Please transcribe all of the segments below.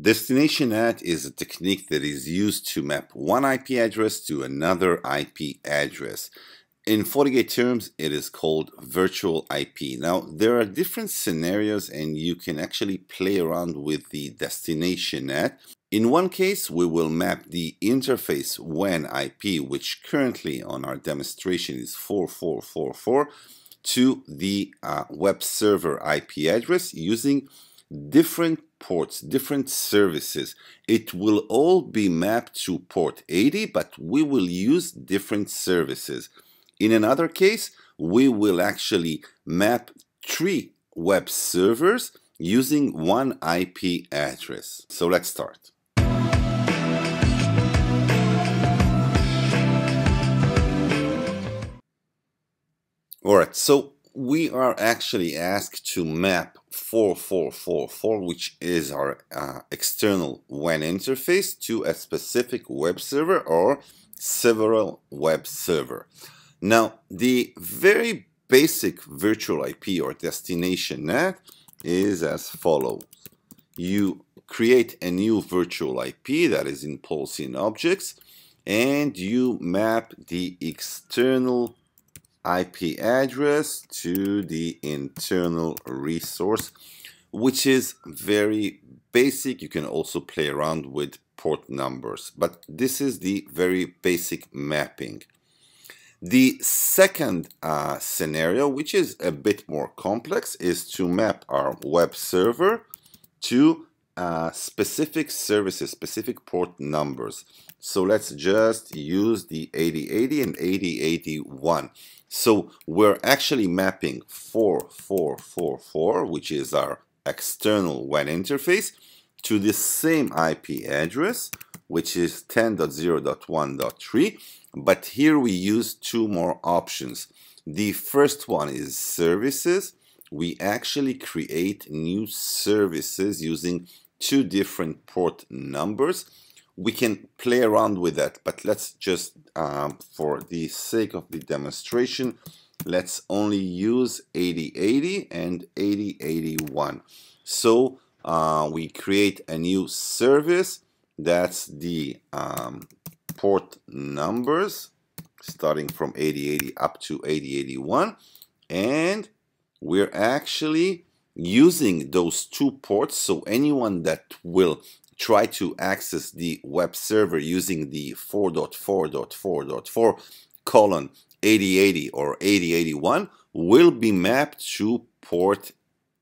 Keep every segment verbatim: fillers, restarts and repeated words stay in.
Destination N A T is a technique that is used to map one I P address to another I P address. In FortiGate terms, it is called virtual I P. Now, there are different scenarios and you can actually play around with the destination N A T. In one case, we will map the interface W A N I P, which currently on our demonstration is four four four four, to the uh, web server I P address using different ports, different services. It will all be mapped to port eighty, but we will use different services. In another case, we will actually map three web servers using one I P address. So let's start. All right, so we are actually asked to map four four four four, which is our uh, external W A N interface, to a specific web server or several web server. Now, the very basic virtual I P or destination N A T is as follows. You create a new virtual I P that is in policy and objects, and you map the external I P address to the internal resource, which is very basic. You can also play around with port numbers, but this is the very basic mapping. The second uh, scenario, which is a bit more complex, is to map our web server to uh, specific services, specific port numbers. So let's just use the eighty eighty and eighty eighty-one. So we're actually mapping four four four four, which is our external W A N interface, to the same I P address, which is ten dot zero dot one dot three, but here we use two more options. The first one is services. We actually create new services using two different port numbers. We can play around with that, but let's just, um, for the sake of the demonstration, let's only use eighty eighty and eighty eighty-one. So uh, we create a new service. That's the um, port numbers starting from eighty eighty up to eighty eighty-one, and we're actually using those two ports, so anyone that will try to access the web server using the four dot four dot four dot four colon eighty eighty or eighty eighty-one will be mapped to port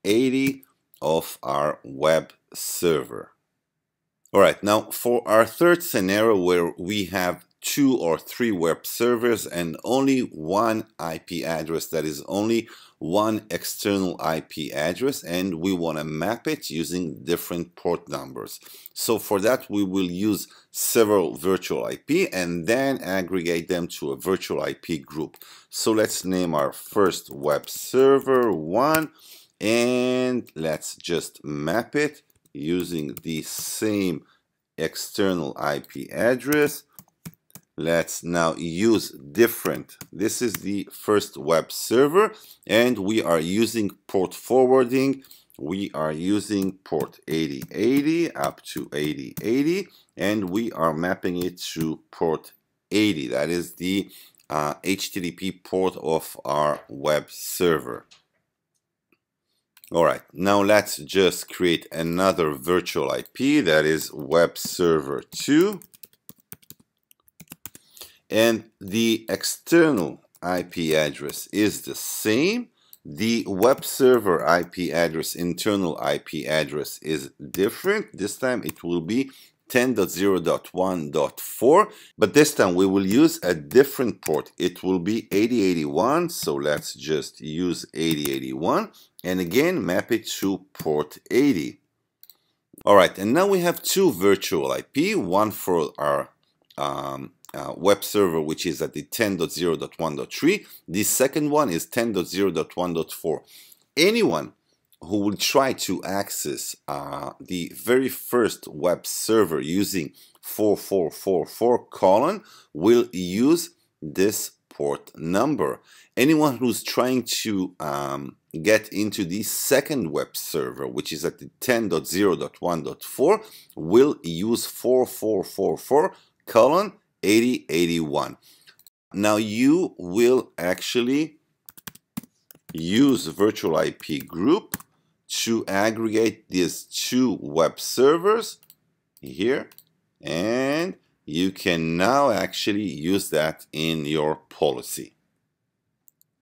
eighty of our web server. All right, now for our third scenario, where we have two or three web servers and only one I P address, that is only one external I P address, and we want to map it using different port numbers. So for that, we will use several virtual I P and then aggregate them to a virtual I P group. So let's name our first web server one, and let's just map it using the same external I P address. Let's now use different. This is the first web server, and we are using port forwarding. We are using port eighty eighty up to eighty eighty, and we are mapping it to port eighty. That is the uh, H T T P port of our web server. All right, now let's just create another virtual I P, that is web server two. And the external I P address is the same. The web server I P address, internal I P address, is different. This time it will be ten dot zero dot one dot four, but this time we will use a different port. It will be eighty eighty-one, so let's just use eighty eighty-one and again map it to port eighty. All right, and now we have two virtual I P, one for our um, uh, web server, which is at the ten dot zero dot one dot three. The second one is ten dot zero dot one dot four. Anyone who will try to access uh, the very first web server using four four four four colon will use this port number. Anyone who's trying to um, get into the second web server, which is at the ten dot zero dot one dot four, will use four four four four colon eighty eighty-one. Now you will actually use virtual I P group to aggregate these two web servers here, and you can now actually use that in your policy.